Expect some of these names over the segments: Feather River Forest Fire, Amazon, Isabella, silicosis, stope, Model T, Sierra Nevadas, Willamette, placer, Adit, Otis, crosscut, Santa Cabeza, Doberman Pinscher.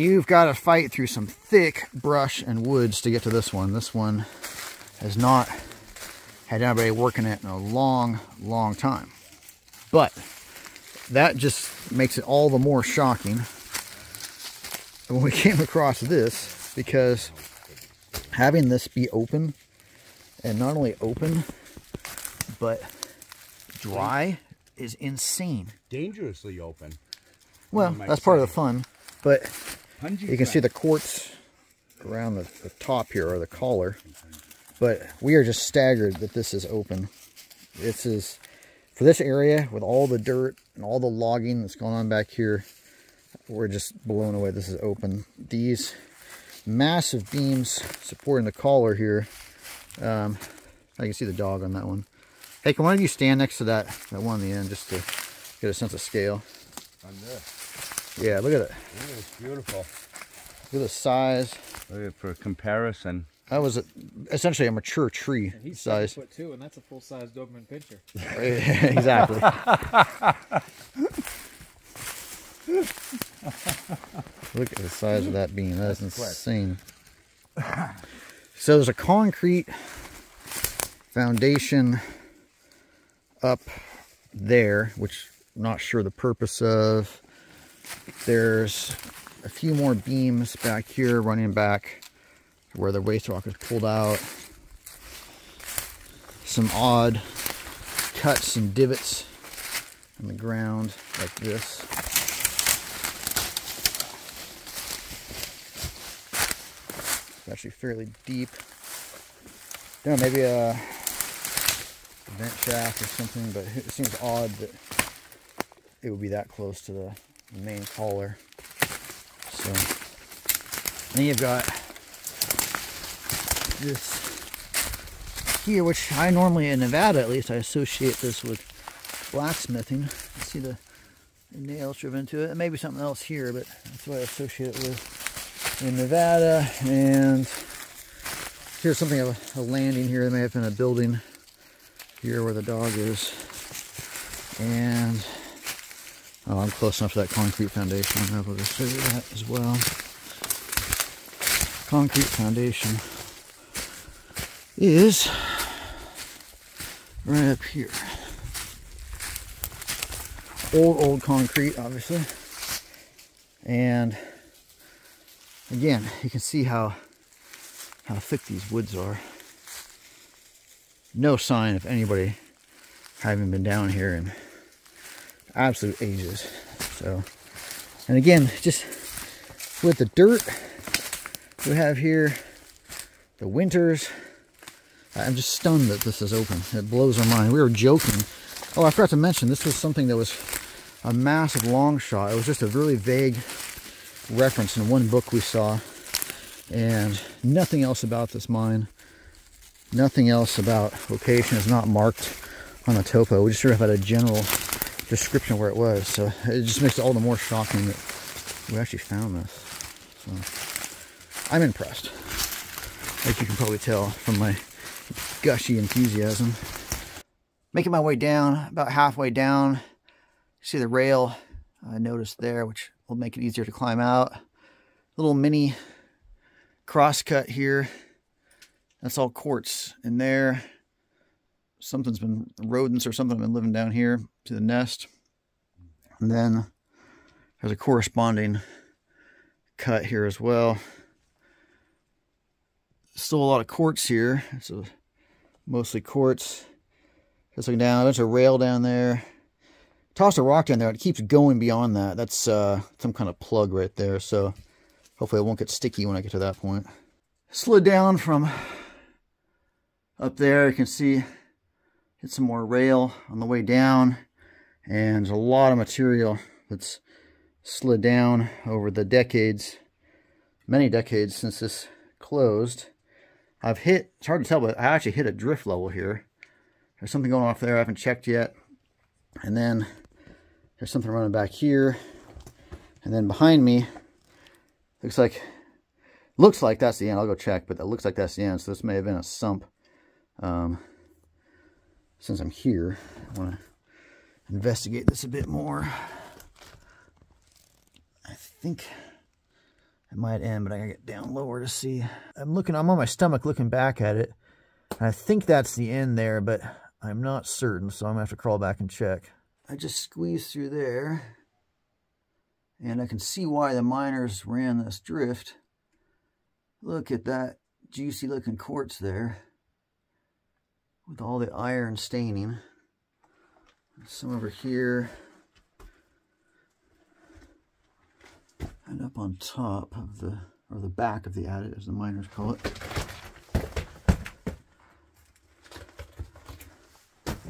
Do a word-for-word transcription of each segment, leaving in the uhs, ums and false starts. You've got to fight through some thick brush and woods to get to this one. This one has not had anybody working it in a long, long time. But that just makes it all the more shocking when we came across this, because having this be open, and not only open, but dry, is insane. Dangerously open. Well, that's part of the fun, but you can see the quartz around the, the top here, or the collar, but we are just staggered that this is open. This is, for this area, with all the dirt and all the logging that's going on back here, we're just blown away this is open. These massive beams supporting the collar here, um, I can see the dog on that one. Hey, can one of you stand next to that, that one on the end, just to get a sense of scale? On this. Yeah, look at it. Ooh, it's beautiful. Look at the size. Look, for comparison. That was a, essentially a mature tree and he's size. He's seven foot two, and that's a full-size Doberman Pinscher. Exactly. Look at the size of that beam. That's, that's insane. So there's a concrete foundation up there, which I'm not sure the purpose of. There's a few more beams back here running back to where the waste rock is pulled out. Some odd cuts and divots in the ground like this. It's actually fairly deep. I don't know, maybe a vent shaft or something, but it seems odd that it would be that close to the main collar. So then you've got this here, which I normally, in Nevada at least, I associate this with blacksmithing. You see the nails driven into it, and maybe something else here, but that's what I associate it with in Nevada. And here's something of a landing here. There may have been a building here where the dog is. And oh, I'm close enough to that concrete foundation. I'm able to show you that as well. Concrete foundation is right up here. Old, old concrete, obviously. And again, you can see how, how thick these woods are. No sign of anybody having been down here in absolute ages. So, and again, just with the dirt we have here, the winters, I'm just stunned that this is open. It blows our mind. We were joking. Oh, I forgot to mention, this was something that was a massive long shot. It was just a really vague reference in one book we saw, and nothing else about this mine. Nothing else about location is not marked on the topo. We just sort of had a general description of where it was. So it just makes it all the more shocking that we actually found this. So I'm impressed, like you can probably tell from my gushy enthusiasm. Making my way down, about halfway down, see the rail I noticed there, which will make it easier to climb out. Little mini crosscut here. That's all quartz in there. Something's been, rodents or something have been living down here, to the nest. And then there's a corresponding cut here as well. Still a lot of quartz here, so mostly quartz. Just looking down, there's a rail down there. Tossed a rock down there, it keeps going beyond that. That's uh, some kind of plug right there, so hopefully it won't get sticky when I get to that point. Slid down from up there, you can see hit some more rail on the way down, and a lot of material that's slid down over the decades, many decades since this closed. I've hit, it's hard to tell, but I actually hit a drift level here. There's something going off there I haven't checked yet. And then there's something running back here. And then behind me, looks like, looks like that's the end. I'll go check, but that looks like that's the end. So this may have been a sump. Um, Since I'm here, I want to investigate this a bit more. I think It might end, but I gotta get down lower to see. I'm looking, I'm on my stomach looking back at it. And I think that's the end there, but I'm not certain, so I'm gonna have to crawl back and check. I just squeezed through there, and I can see why the miners ran this drift. Look at that juicy looking quartz there with all the iron staining. Some over here and up on top of the, or the back of the Adit, as the miners call it.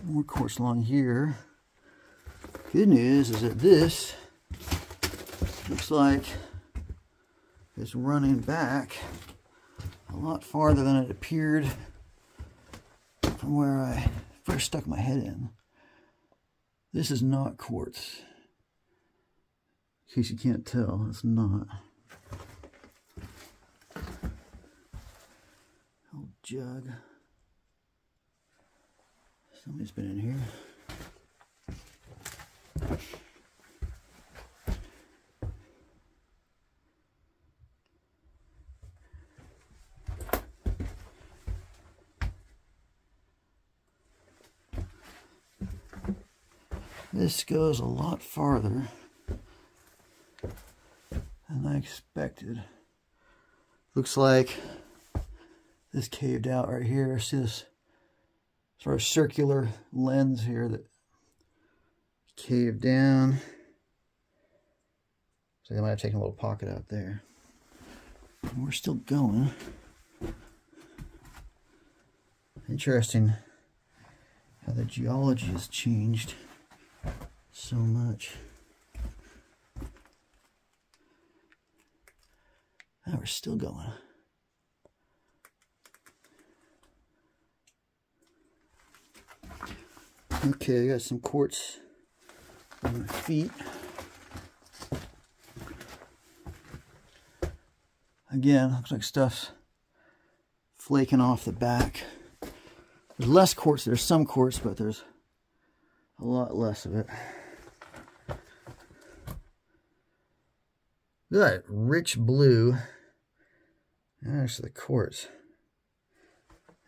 More quartz along here. Good news is that this looks like it's running back a lot farther than it appeared from where I first stuck my head in. This is not quartz. In case you can't tell, it's not. Old jug. Somebody's been in here. This goes a lot farther than I expected. Looks like this caved out right here. See this sort of circular lens here that caved down. So they might have taken a little pocket out there. And we're still going. Interesting how the geology has changed so much. Now we're still going. Okay, I got some quartz on my feet. Again, looks like stuff's flaking off the back. There's less quartz, there's some quartz, but there's a lot less of it. Look at that rich blue. Actually, the quartz.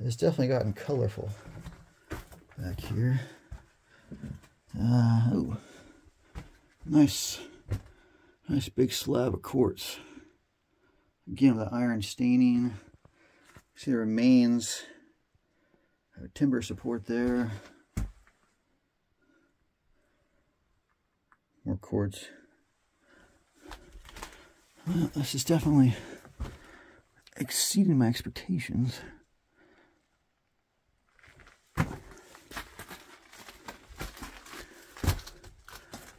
It's definitely gotten colorful back here. Uh, oh, nice, nice big slab of quartz. Again, with the iron staining. See the remains of a timber support there. More quartz. Well, this is definitely exceeding my expectations.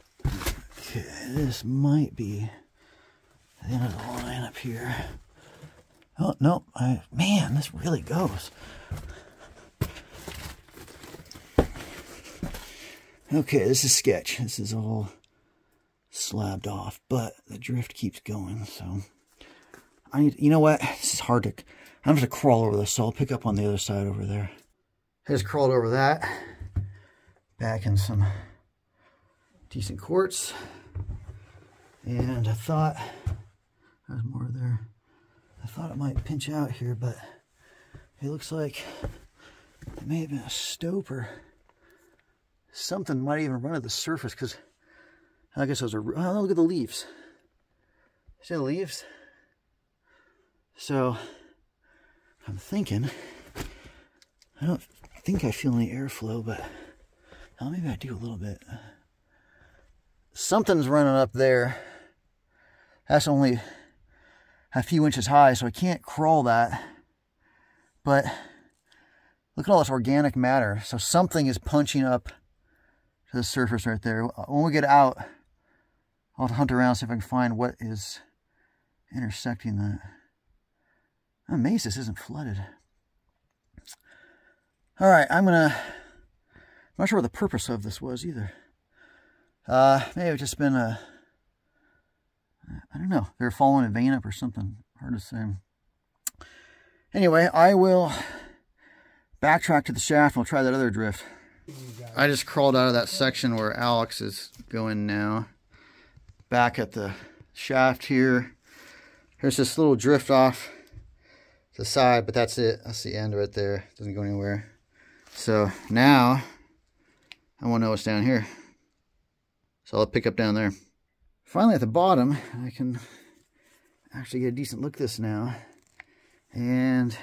Okay, this might be the end of the line up here. Oh, no, I, man, this really goes. Okay, this is sketch. This is all slabbed off, but the drift keeps going, so I need, you know what, this is hard to, I'm just gonna crawl over this, so I'll pick up on the other side over there. I just crawled over that, back in some decent quartz, and I thought, there's more there, I thought it might pinch out here, but it looks like it may have been a stope or something might even run at the surface, because I guess those are, oh, look at the leaves. See the leaves? So, I'm thinking, I don't think I feel any airflow, but oh, maybe I do a little bit. Something's running up there. That's only a few inches high, so I can't crawl that. But look at all this organic matter. So something is punching up to the surface right there. When we get out, I'll hunt around, see if I can find what is intersecting that. I'm amazed this isn't flooded. All right, I'm gonna, I'm not sure what the purpose of this was either. Uh, maybe it's just been a, I don't know, they're following a vein up or something, hard to say. Anyway, I will backtrack to the shaft and we'll try that other drift. I just crawled out of that section where Alex is going now. Back at the shaft here. There's this little drift off to the side, but that's it. That's the end right there. Doesn't go anywhere. So now I want to know what's down here. So I'll pick up down there. Finally at the bottom, I can actually get a decent look at this now. And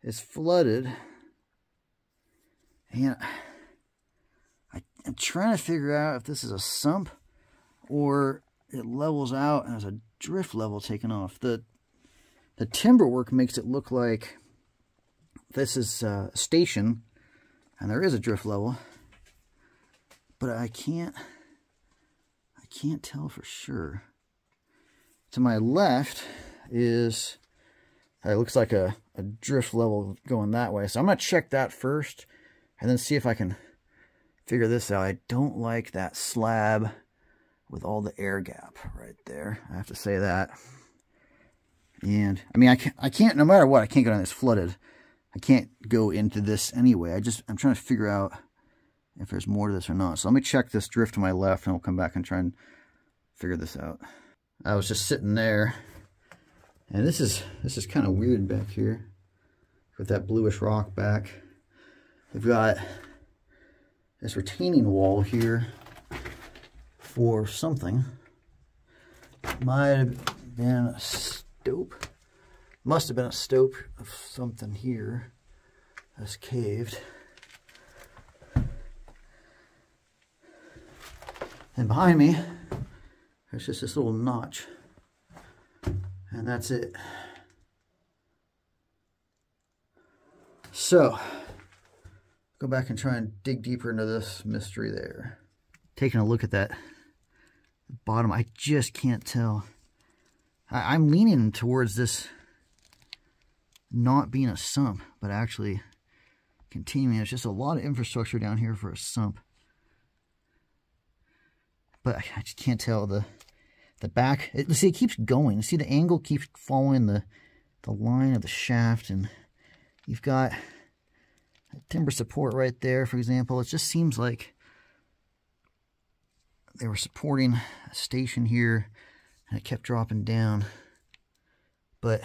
it's flooded. And I, I'm trying to figure out if this is a sump or it levels out and there's a drift level taken off. The, the timber work makes it look like this is a station and there is a drift level. But I can't, I can't tell for sure. To my left is, it looks like a, a drift level going that way. So I'm gonna check that first and then see if I can figure this out. I don't like that slab with all the air gap right there. I have to say that. And I mean, I can't, I can't no matter what, I can't go down this flooded. I can't go into this anyway. I just, I'm trying to figure out if there's more to this or not. So let me check this drift to my left and we'll come back and try and figure this out. I was just sitting there and this is this is kind of weird back here with that bluish rock back. We've got this retaining wall here for something. Might have been a stope. Must have been a stope of something here that's caved. And behind me, there's just this little notch. And that's it. So, go back and try and dig deeper into this mystery there. Taking a look at that bottom, I just can't tell. I, I'm leaning towards this not being a sump, but actually continuing. There's just a lot of infrastructure down here for a sump. But I just can't tell the the back. It, see, it keeps going. See, the angle keeps following the the line of the shaft, and you've got a timber support right there, for example. It just seems like they were supporting a station here, and it kept dropping down. But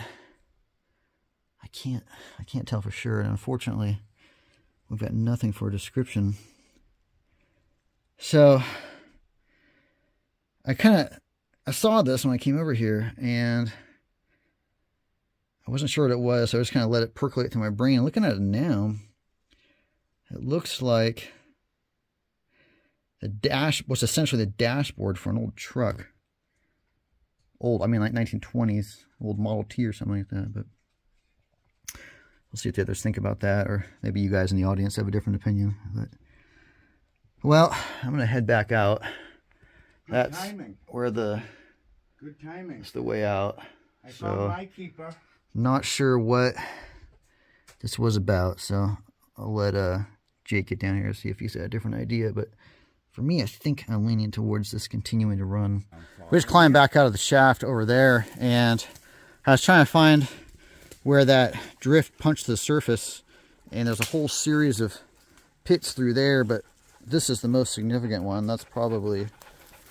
I can't, I can't tell for sure, and unfortunately, we've got nothing for a description. So I kind of, I saw this when I came over here and I wasn't sure what it was, so I just kind of let it percolate through my brain. Looking at it now, it looks like the dash, what's essentially the dashboard for an old truck. Old, I mean like nineteen twenties, old Model T or something like that, but we'll see what the others think about that, or maybe you guys in the audience have a different opinion. But, well, I'm going to head back out. That's where the good timing. That's the way out. I so, found my keeper. Not sure what this was about, so I'll let uh Jake get down here and see if he's got a different idea. But for me, I think I'm leaning towards this continuing to run. We just climbed back out of the shaft over there, and I was trying to find where that drift punched the surface, and there's a whole series of pits through there, but this is the most significant one. That's probably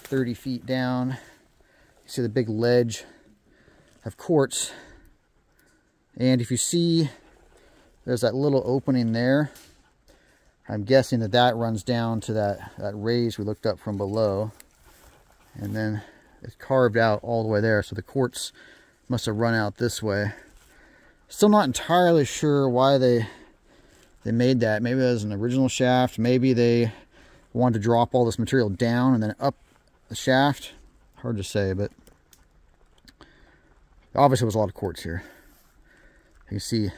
thirty feet down. You see the big ledge of quartz, and if you see there's that little opening there, I'm guessing that that runs down to that, that raise we looked up from below, and then it's carved out all the way there, so the quartz must have run out this way. Still not entirely sure why they they made that. Maybe that was an original shaft, maybe they wanted to drop all this material down and then up the shaft. Hard to say, but obviously there was a lot of quartz here. You can see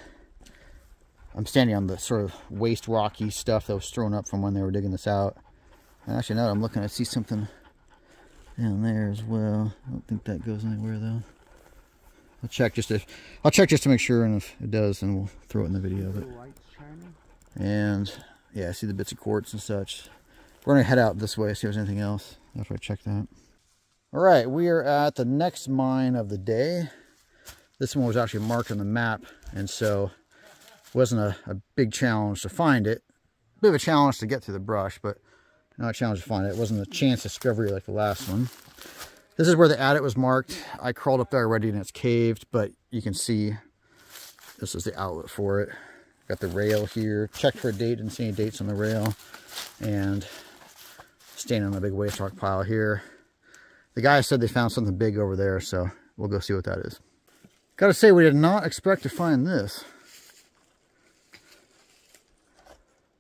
I'm standing on the sort of waste rocky stuff that was thrown up from when they were digging this out. Actually, now that I'm looking, I see something down there as well. I don't think that goes anywhere though. I'll check just if I'll check just to make sure, and if it does, then we'll throw it in the video. But, and yeah, I see the bits of quartz and such. We're gonna head out this way, see if there's anything else after I check that. All right, we are at the next mine of the day. This one was actually marked on the map, and so it wasn't a, a big challenge to find it. A bit of a challenge to get through the brush, but not a challenge to find it. It wasn't a chance discovery like the last one. This is where the adit was marked. I crawled up there already and it's caved, but you can see this is the outlet for it. Got the rail here. Checked for a date, didn't see any dates on the rail. And standing on a big waste rock pile here. The guy said they found something big over there, so we'll go see what that is. Gotta say, we did not expect to find this.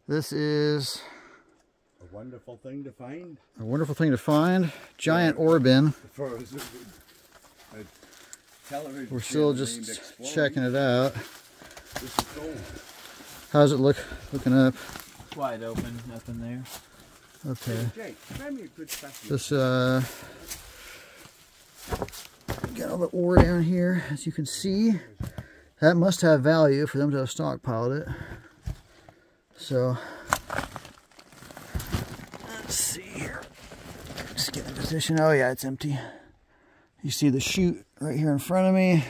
This is... a wonderful thing to find. A wonderful thing to find. Giant ore bin. We're still just checking it out. This is gold. How's it look? Looking up. Wide open, nothing there. Okay. Jake, find me a good specimen. This uh, got all the ore down here, as you can see. That must have value for them to have stockpiled it. So let's see here. Just get in position. Oh yeah, it's empty. You see the chute right here in front of me,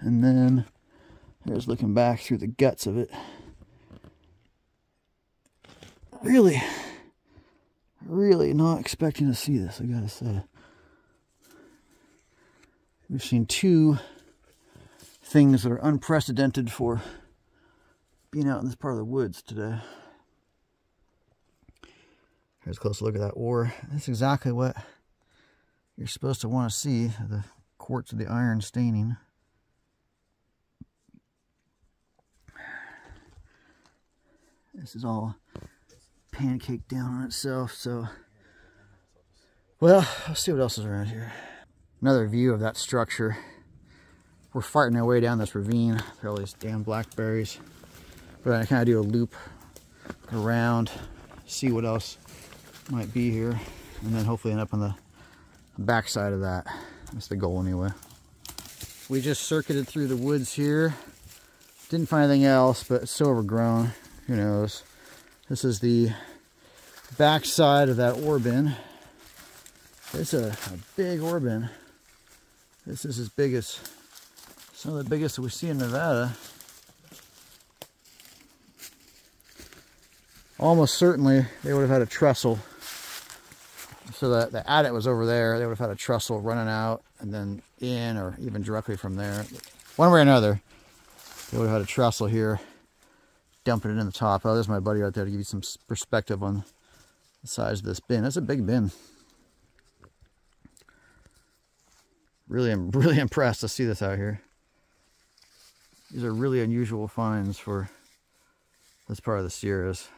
and then there's looking back through the guts of it. Really, really not expecting to see this, I gotta say. We've seen two things that are unprecedented for being out in this part of the woods today. Here's a close look at that ore. That's exactly what you're supposed to want to see, the quartz of the iron staining. This is all pancaked down on itself, so... well, let's see what else is around here. Another view of that structure. We're fighting our way down this ravine. There are all these damn blackberries. But I kind of do a loop around, see what else might be here, and then hopefully end up on the back side of that. That's the goal anyway. We just circuited through the woods here. Didn't find anything else, but it's so overgrown. Who knows? This is the back side of that ore bin. It's a, a big ore bin. This is as big as, some of the biggest that we see in Nevada. Almost certainly they would have had a trestle. So that the adit was over there. They would have had a trestle running out and then in, or even directly from there. One way or another, they would have had a trestle here. Dumping it in the top. Oh, there's my buddy right there to give you some perspective on the size of this bin. That's a big bin. Really, I'm really impressed to see this out here. These are really unusual finds for this part of the Sierras.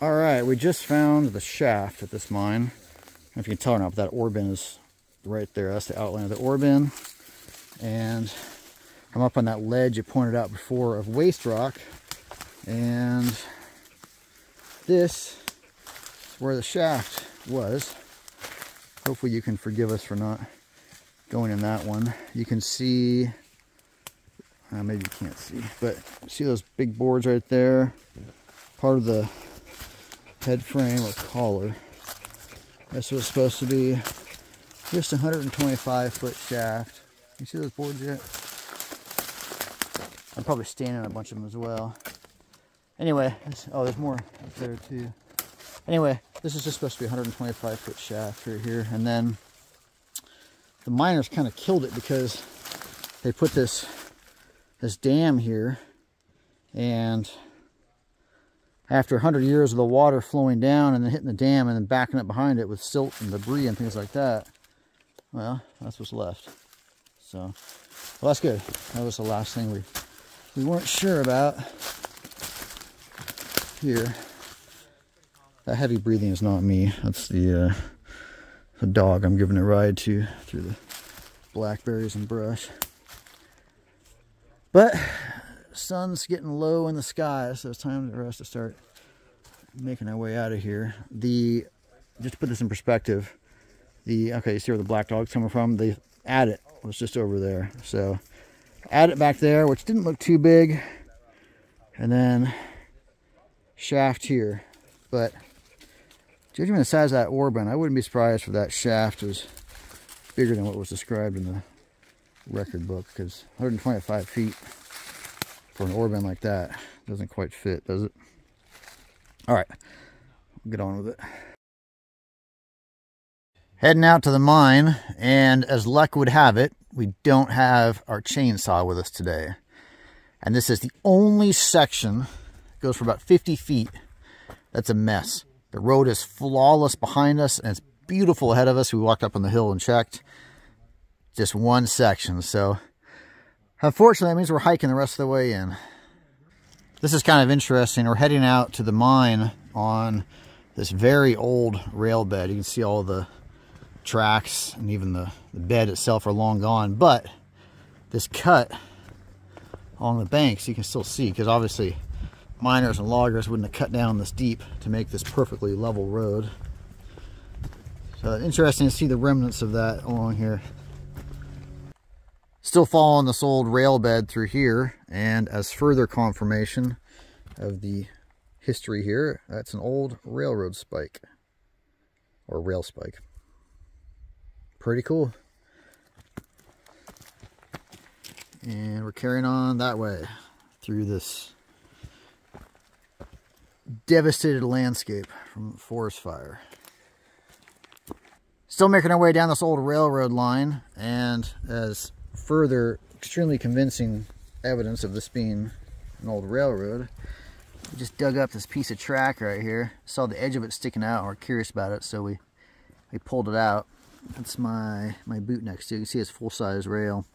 All right, we just found the shaft at this mine. I don't know if you can tell or not, but that ore bin is right there. That's the outline of the ore bin. And I'm up on that ledge you pointed out before of waste rock, and this is where the shaft was. Hopefully you can forgive us for not going in that one. You can see, uh, maybe you can't see, but see those big boards right there? Part of the head frame or collar. This was supposed to be just a one hundred twenty-five foot shaft. You see those boards yet? I'm probably standing on a bunch of them as well. Anyway, oh, there's more up there too. Anyway, this is just supposed to be a one hundred twenty-five foot shaft right here. And then the miners kind of killed it because they put this, this dam here. And after a hundred years of the water flowing down and then hitting the dam and then backing up behind it with silt and debris and things like that, well, that's what's left. So, well, that's good. That was the last thing we we weren't sure about here. That heavy breathing is not me. That's the, uh, the dog I'm giving a ride to through the blackberries and brush. But sun's getting low in the sky, so it's time for us to start making our way out of here. The just to put this in perspective, the okay, you see where the black dog's coming from? The adit was just over there. So adit back there, which didn't look too big, and then shaft here. But judging by the size of that ore bin, I wouldn't be surprised if that shaft was bigger than what was described in the record book, because one hundred twenty-five feet for an ore bin like that doesn't quite fit, does it? All right, get on with it. Heading out to the mine, and as luck would have it, we don't have our chainsaw with us today. And this is the only section that goes for about fifty feet. That's a mess. The road is flawless behind us, and it's beautiful ahead of us. We walked up on the hill and checked. Just one section, so unfortunately that means we're hiking the rest of the way in. This is kind of interesting. We're heading out to the mine on this very old rail bed. You can see all the tracks and even the, the bed itself are long gone, but this cut on the banks you can still see, because obviously miners and loggers wouldn't have cut down this deep to make this perfectly level road. So interesting to see the remnants of that along here. Still following this old rail bed through here, and as further confirmation of the history here, that's an old railroad spike or rail spike. Pretty cool. And we're carrying on that way through this devastated landscape from the forest fire. Still making our way down this old railroad line, and as further extremely convincing evidence of this being an old railroad, we just dug up this piece of track right here, saw the edge of it sticking out and we're curious about it, so we we pulled it out. That's my my boot next to you. You can see it's full-size rail.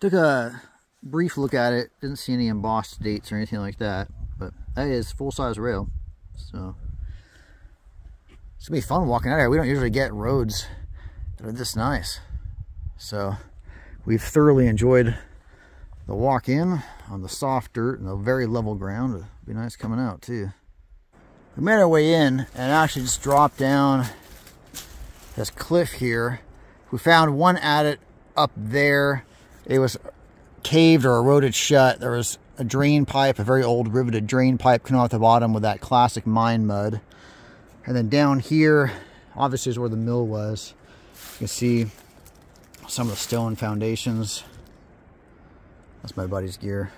Took a brief look at it, didn't see any embossed dates or anything like that, but that is full-size rail, so it's gonna be fun walking out here. We don't usually get roads that are this nice. So we've thoroughly enjoyed the walk in on the soft dirt and the very level ground. It'll be nice coming out too. We made our way in and actually just dropped down this cliff here. We found one adit up there. It was caved or eroded shut. There was a drain pipe, a very old riveted drain pipe coming off the bottom with that classic mine mud. And then down here, obviously, is where the mill was. You can see some of the stone foundations. That's my buddy's gear.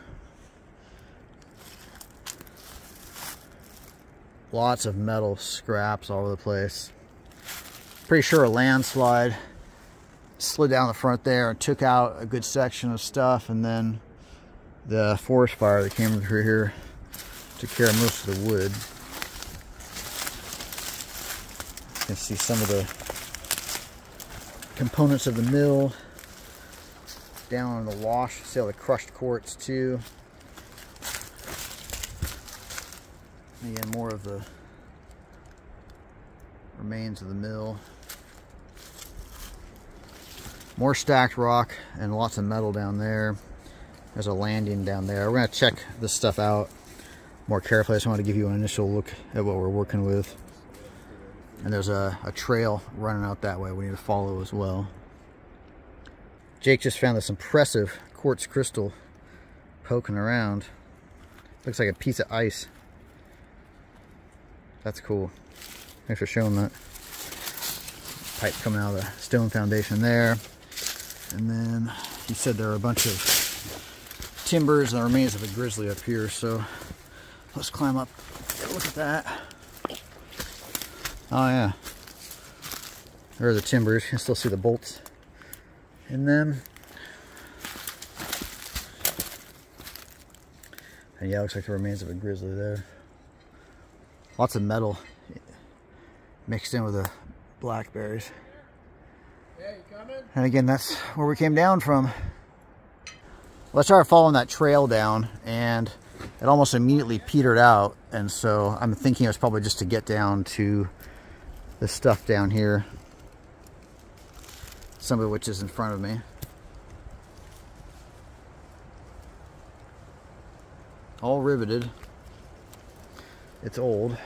Lots of metal scraps all over the place. Pretty sure a landslide slid down the front there and took out a good section of stuff, and then the forest fire that came through here took care of most of the wood. You can see some of the components of the mill down on the wash. See all the crushed quartz too. Again, more of the remains of the mill. More stacked rock and lots of metal down there. There's a landing down there. We're going to check this stuff out more carefully. I just wanted to give you an initial look at what we're working with. And there's a, a trail running out that way we need to follow as well. Jake just found this impressive quartz crystal poking around. Looks like a piece of ice. That's cool. Thanks for showing that. Pipe coming out of the stone foundation there. And then he said there are a bunch of timbers and the remains of a grizzly up here. So let's climb up. Look at that. Oh yeah, there are the timbers. You can still see the bolts in them. And yeah, looks like the remains of a grizzly there. Lots of metal mixed in with the blackberries. Yeah, you coming? And again, that's where we came down from. Well, I started following that trail down and it almost immediately petered out. And so I'm thinking it was probably just to get down to this stuff down here, some of which is in front of me. All riveted. It's old.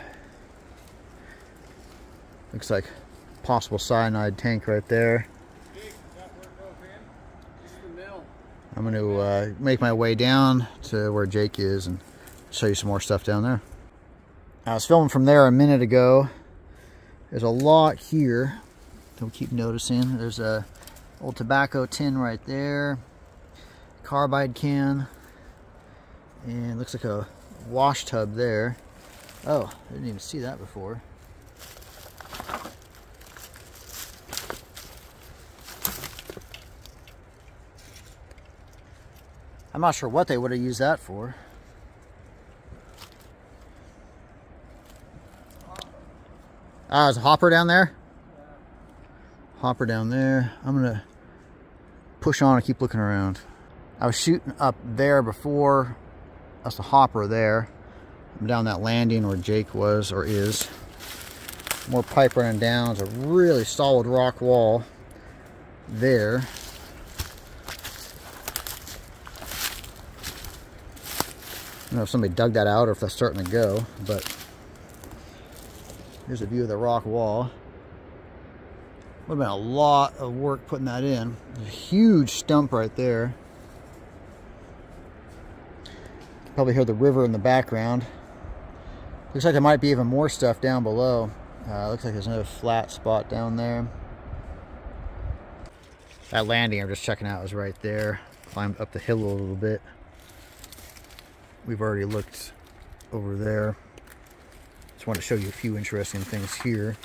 Looks like possible cyanide tank right there. I'm going to uh, make my way down to where Jake is and show you some more stuff down there. I was filming from there a minute ago. There's a lot here that we keep noticing. There's a old tobacco tin right there, carbide can, and looks like a wash tub there. Oh, I didn't even see that before. I'm not sure what they would have used that for. Ah, there's a hopper down there. Hopper down there. I'm gonna push on and keep looking around. I was shooting up there before. That's a hopper there. I'm down that landing where Jake was or is. More pipe running down. It's a really solid rock wall there. I don't know if somebody dug that out or if that's starting to go, but here's a view of the rock wall. Would have been a lot of work putting that in. There's a huge stump right there. You can probably hear the river in the background. Looks like there might be even more stuff down below. Uh, looks like there's another flat spot down there. That landing I'm just checking out was right there. Climbed up the hill a little bit. We've already looked over there. Just want to show you a few interesting things here.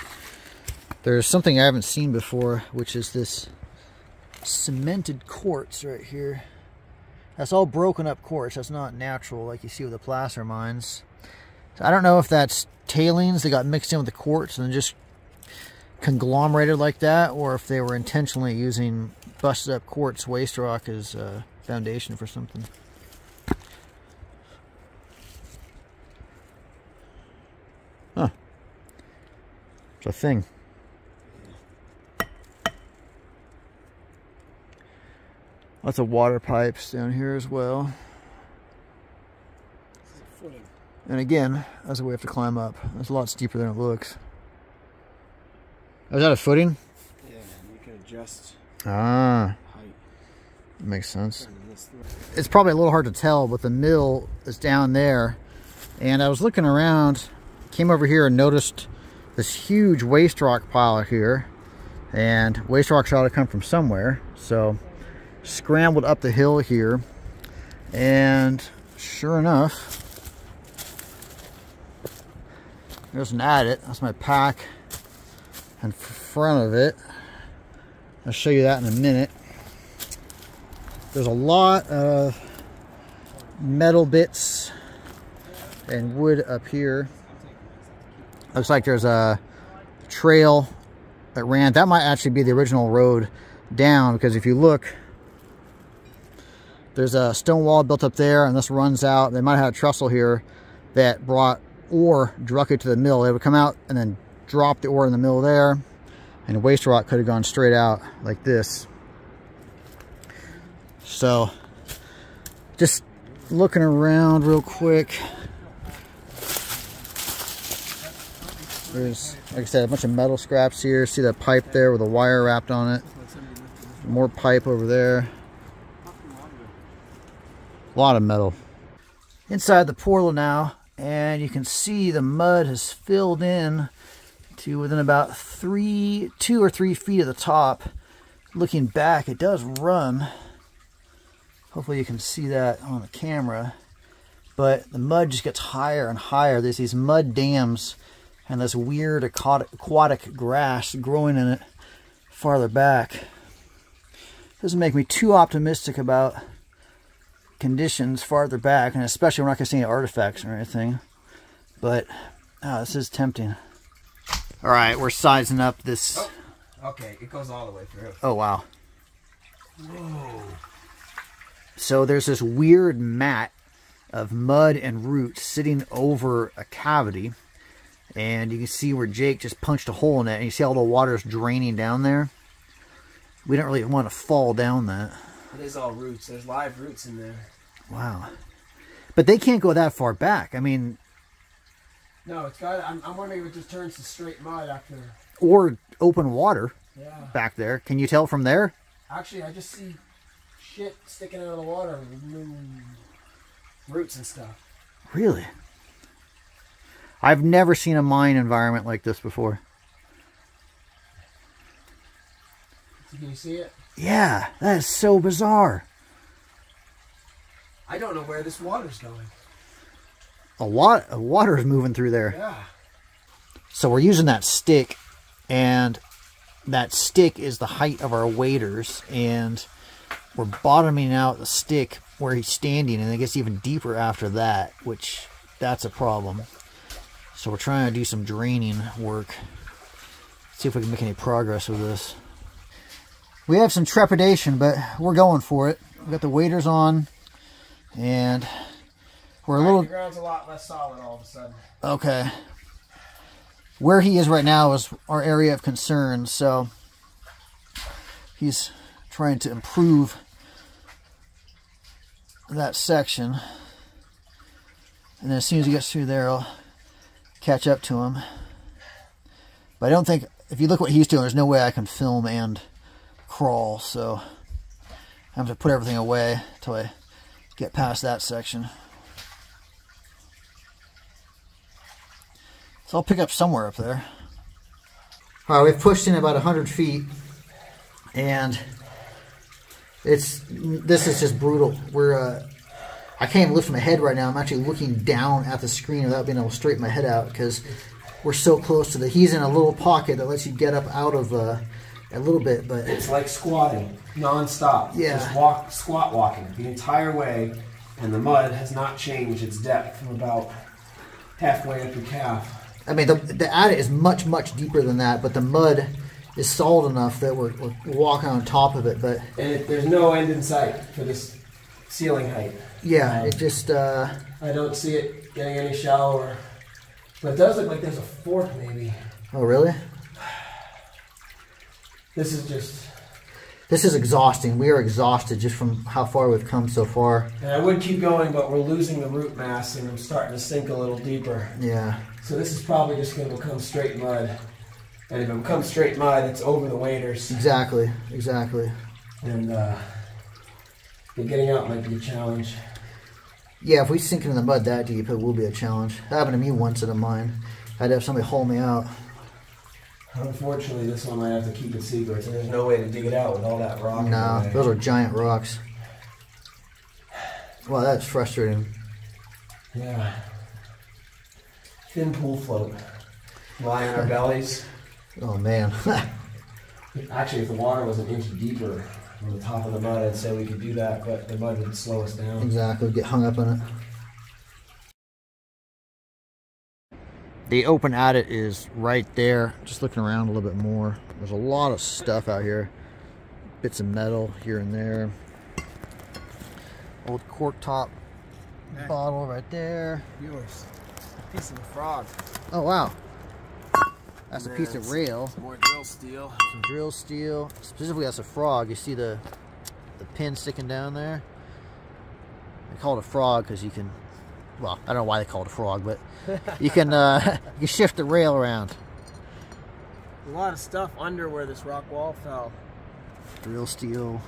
There's something I haven't seen before, which is this cemented quartz right here. That's all broken up quartz. That's not natural like you see with the placer mines. So I don't know if that's tailings that got mixed in with the quartz and then just conglomerated like that, or if they were intentionally using busted up quartz waste rock as a foundation for something. Huh. It's a thing. Lots of water pipes down here as well. And again, that's the way we have to climb up. It's a lot steeper than it looks. Oh, is that a footing? Yeah, you can adjust ah, height. That makes sense. It's probably a little hard to tell, but the mill is down there. And I was looking around, came over here and noticed this huge waste rock pile here, and waste rock ought to come from somewhere, so scrambled up the hill here, and sure enough, there's an Adit. That's my pack in front of it. I'll show you that in a minute. There's a lot of metal bits and wood up here. Looks like there's a trail that ran. That might actually be the original road down, because if you look, there's a stone wall built up there, and this runs out. They might have had a trestle here that brought ore directly to the mill. They would come out and then drop the ore in the mill there, and the waste rock could have gone straight out like this. So, just looking around real quick. There's, like I said, a bunch of metal scraps here. See that pipe there with a wire wrapped on it. More pipe over there. A lot of metal. Inside the portal now, and you can see the mud has filled in to within about three, two or three feet of the top. Looking back, it does run. Hopefully you can see that on the camera. But the mud just gets higher and higher. There's these mud dams and this weird aquatic grass growing in it farther back. Doesn't make me too optimistic about conditions farther back, and especially we're not gonna see any artifacts or anything, but oh, this is tempting. All right, we're sizing up this. Oh, okay, it goes all the way through. Oh, wow. Whoa. So there's this weird mat of mud and roots sitting over a cavity. And you can see where Jake just punched a hole in it, and you see all the water's draining down there. We don't really want to fall down that. It is all roots. There's live roots in there. Wow. But they can't go that far back. I mean... No, it's got... I'm, I'm wondering if it just turns to straight mud after... Or open water yeah. back there. Can you tell from there? Actually, I just see shit sticking out of the water. Roots and stuff. Really? I've never seen a mine environment like this before. Can you see it? Yeah, that is so bizarre. I don't know where this water's going. a lot of water is moving through there. Yeah. So we're using that stick, and that stick is the height of our waders, and we're bottoming out the stick where he's standing, and it gets even deeper after that, which that's a problem. So we're trying to do some draining work. See if we can make any progress with this. We have some trepidation, but we're going for it. We've got the waders on, and we're a little... The ground's a lot less solid all of a sudden. Okay. Where he is right now is our area of concern, so he's trying to improve that section. And then as soon as he gets through there, I'll catch up to him. But I don't think, if you look what he's doing, there's no way I can film and crawl, so I have to put everything away until I get past that section. So I'll pick up somewhere up there. All right, we've pushed in about a hundred feet, and it's this is just brutal. We're uh, I can't lift my head right now. I'm actually looking down at the screen without being able to straighten my head out because we're so close to the... He's in a little pocket that lets you get up out of uh, a little bit, but... It's like squatting, nonstop. Yeah. Just walk, squat walking the entire way, and the mud has not changed its depth from about halfway up your calf. I mean, the, the Adit is much, much deeper than that, but the mud is solid enough that we're, we're walking on top of it, but... And it, there's no end in sight for this ceiling height. Yeah, um, it just... Uh, I don't see it getting any shallower. But it does look like there's a fork, maybe. Oh, really? This is just... This is exhausting. We are exhausted just from how far we've come so far. And I would keep going, but we're losing the root mass, and I'm starting to sink a little deeper. Yeah. So this is probably just going to become straight mud. And if it becomes straight mud, it's over the waders. Exactly, exactly. And uh, getting out might be a challenge. Yeah, if we sink into the mud that deep, it will be a challenge. That happened to me once in a mine. I had to have somebody haul me out. Unfortunately, this one might have to keep it secret. So there's no way to dig it out with all that rock. No, nah, those are giant rocks. Wow, that's frustrating. Yeah. Thin pool float. Lie on our bellies. Oh, man. Actually, if the water was an inch deeper on the top of the mud, I'd say we could do that, but the mud would slow us down. Exactly, we'd get hung up on it. The open Adit is right there. Just looking around a little bit more. There's a lot of stuff out here. Bits of metal here and there. Old cork top nice. Bottle right there. Yours. A piece of the frog. Oh, wow. That's a piece of rail. Some more drill steel. Some drill steel. Specifically, that's a frog. You see the the pin sticking down there? They call it a frog because you can... Well, I don't know why they call it a frog, but you can uh, you shift the rail around. A lot of stuff under where this rock wall fell. Drill steel.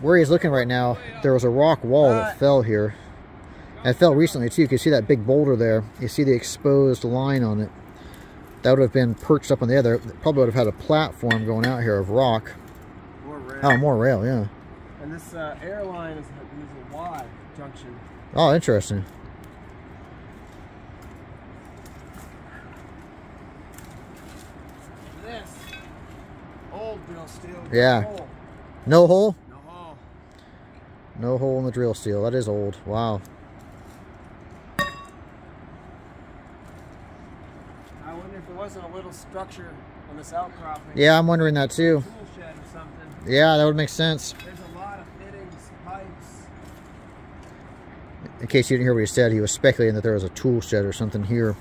Where he's looking right now, there was a rock wall that fell here. And it fell recently too. You can see that big boulder there. You see the exposed line on it. That would have been perched up on the other. It probably would have had a platform going out here of rock. More rail. Oh, more rail, yeah. And this uh, airline is a, is a Y junction. Oh, interesting. This old drill steel. Yeah. Hole. No hole? No hole. No hole in the drill steel. That is old. Wow. A little structure on this outcropping. Yeah, I'm wondering that too. Tool shed or something. Yeah, that would make sense. There's a lot of fittings, pipes. In case you didn't hear what he said, he was speculating that there was a tool shed or something here,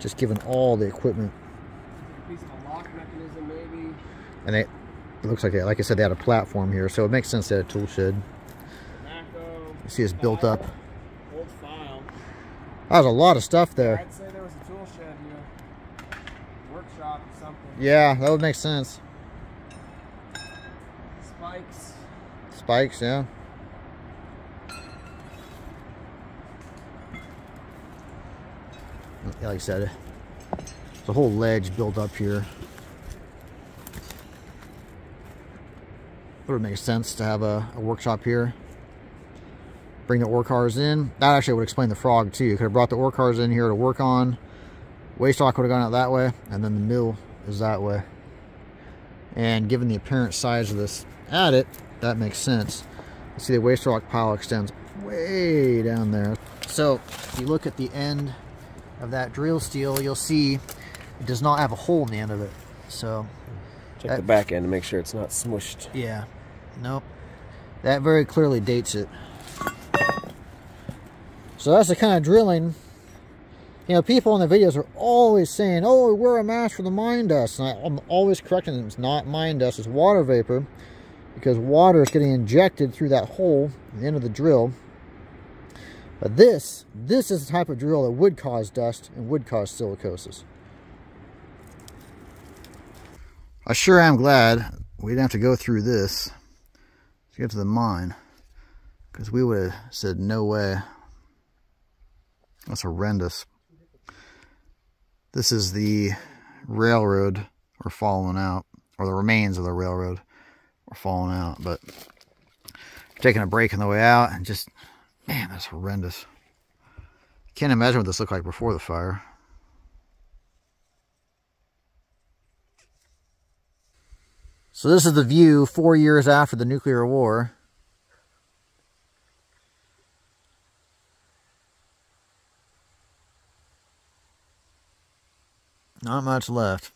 just given all the equipment. A piece of a lock mechanism, maybe. And they, it looks like, they, like I said, they had a platform here, so it makes sense they had a tool shed. Tobacco, you see, it's file, built up. Old file. That was a lot of stuff there. Yeah, I'd say there was a tool shed here. Workshop or something. Yeah, that would make sense. Spikes. Spikes, yeah. Like I said, there's a whole ledge built up here. Would it make sense to have a, a workshop here? bring the ore cars in. That actually would explain the frog too. You could have brought the ore cars in here to work on. Wastock would have gone out that way, and then the mill is that way. And given the apparent size of this adit, that makes sense. You see the waste rock pile extends way down there. So if you look at the end of that drill steel, you'll see it does not have a hole in the end of it. So check that, the back end to make sure it's not smushed. Yeah, nope. That very clearly dates it. So that's the kind of drilling. You know, people in the videos are always saying, oh, we're a match for the mine dust. And I, I'm always correcting them. It's not mine dust, it's water vapor. Because water is getting injected through that hole at the end of the drill. But this, this is the type of drill that would cause dust and would cause silicosis. I sure am glad we didn't have to go through this to get to the mine, because we would have said no way. That's horrendous. This is the railroad we're following out, or the remains of the railroad we're following out, but taking a break on the way out, and just, man, that's horrendous. Can't imagine what this looked like before the fire. So this is the view four years after the nuclear war. Not much left.